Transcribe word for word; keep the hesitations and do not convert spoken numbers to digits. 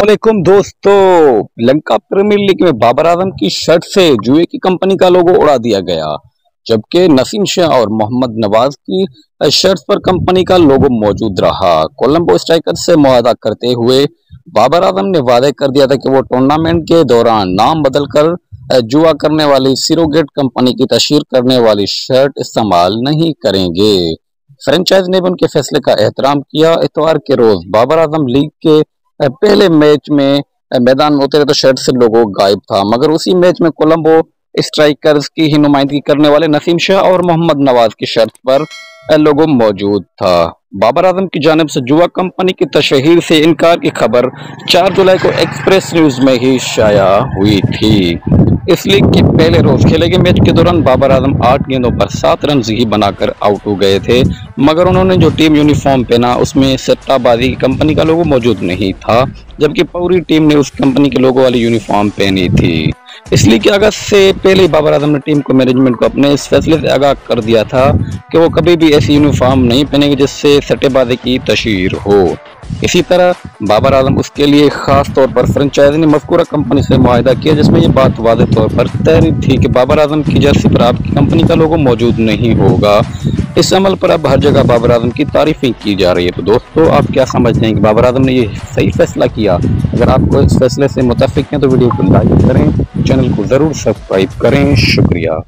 अस्सलामुअलैकुम दोस्तों, Lanka premiere league में बाबर आजम की शर्ट से जुए की कंपनी का लोगो उड़ा दिया गया, जबकि नसीम शाह और मोहम्मद नवाज की शर्ट पर कंपनी का लोगो मौजूद रहा। कोलंबो स्ट्राइकर्स से मुआहदा करते हुए बाबर आजम ने वादा कर दिया था कि वो टूर्नामेंट के दौरान नाम बदलकर जुआ करने वाली सिरोगेट कंपनी की तशहर करने वाली शर्ट इस्तेमाल नहीं करेंगे। फ्रेंचाइज ने भी उनके फैसले का एहतराम किया। इतवार के रोज बाबर आजम लीग के पहले मैच में मैदान में उतरे तो शर्ट से लोगो गायब था, मगर उसी मैच में कोलंबो स्ट्राइकर्स की ही नुमाइंदगी करने वाले नसीम शाह और मोहम्मद नवाज की शर्त पर लोगो मौजूद था। बाबर आजम की जानिब से जुआ कंपनी की तशहीर से इनकार की खबर चार जुलाई को एक्सप्रेस न्यूज में ही शाया हुई थी। इस लीग के पहले रोज खेले गए मैच के दौरान बाबर आजम आठ गेंदों पर सात रन ही बनाकर आउट हो गए थे, मगर उन्होंने जो टीम यूनिफॉर्म पहना उसमें सट्टाबाजी की कंपनी का लोगो मौजूद नहीं था, जबकि पूरी टीम ने उस कंपनी के लोगो वाली यूनिफॉर्म पहनी थी। इसलिए कि अगस्त से पहले बाबर आजम ने टीम को मैनेजमेंट को अपने इस फैसले से आगाह कर दिया था कि वो कभी भी ऐसी यूनिफॉर्म नहीं पहनेंगे जिससे सट्टेबाजी की तशहीर हो। इसी तरह बाबर आजम उसके लिए खास तौर पर फ्रेंचाइज ने मज़कूरा कंपनी से मुआहदा किया, जिसमें यह बात वाज़ेह तौर पर तय थी कि बाबर आजम की जर्सी पर आपकी कंपनी का लोगो मौजूद नहीं होगा। इस अमल पर अब हर जगह बाबर आजम की तारीफें की जा रही है। तो दोस्तों, आप क्या समझते हैं कि बाबर आजम ने ये सही फैसला किया? अगर आपको इस फैसले से मुत्तफिक हैं तो वीडियो को लाइक करें, चैनल को ज़रूर सब्सक्राइब करें। शुक्रिया।